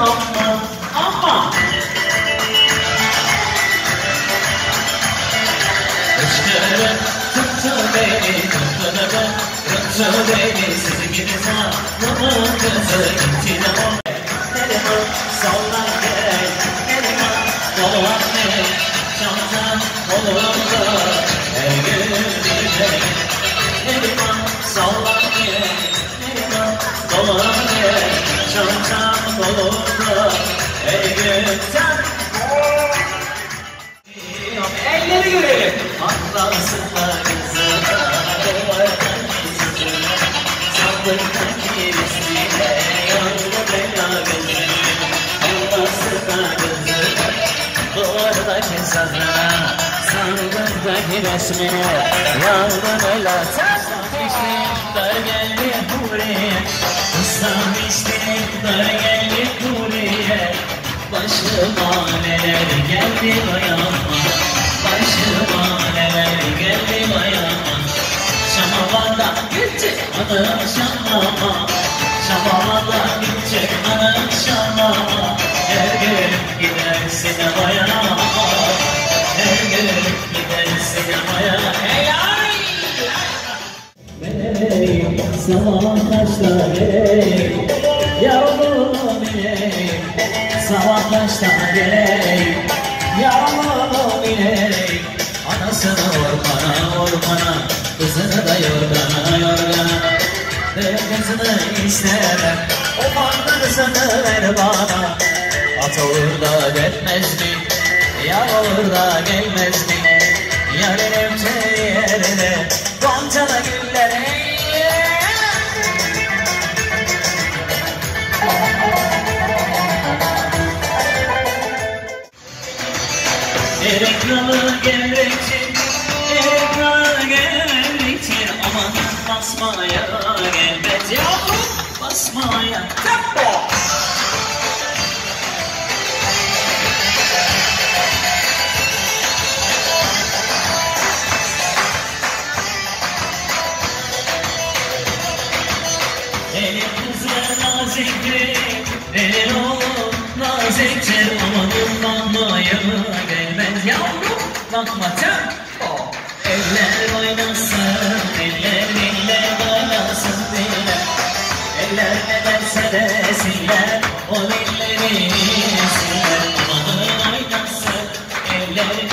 أما اشتغلت تبتدي تبتدي تبتدي سيدي نزار وانت زكتي نوم كلمة صوتك كلمة طلعتني شمعة وضربت قلبي كلمة صوتك كلمة طلعتني شمعة وضربت قلبي I'm أنا شمامة شمامة جيتك أنا شمامة أرجل إذا السينما يا أرجل إذا السينما يا مني سوا نشتغل يا الله مني سوا نشتغل يا الله مني أنا سنا ورقنا ورقنا بزنا دا يرقنا يرقنا Gözünü isterim Umarlısını ver bana At olur da gelmezdi Yar olur da gelmezdi Yarın öpte yerine Goncalı güllere Gerek kralı gerekti Gerek kralı gerekti Aman basmaya Basmaya tempo Elin kızı naziktir Elin oğlu naziktir Amanın bakmaya gelmez yavrum Bakma tempo Eller oynasın Eller eller oynasın Eller nedense desinler, o elleri yesinler. Amanın oynasın, elleri